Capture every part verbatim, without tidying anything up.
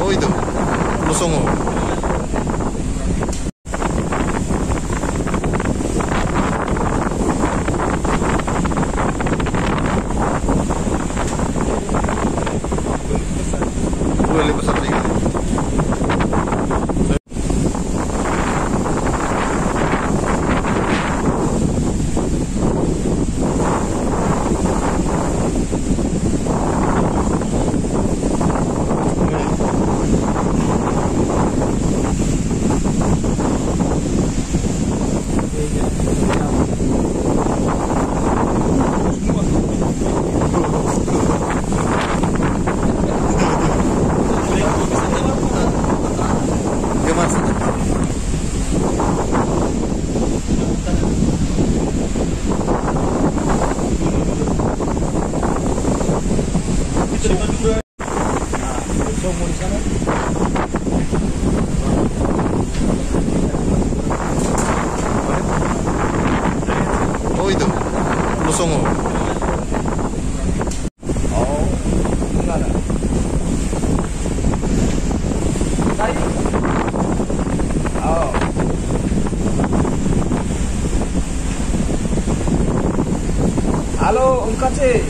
Oido, no songo. Alo, ông Cát Sê.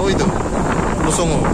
Oido, no son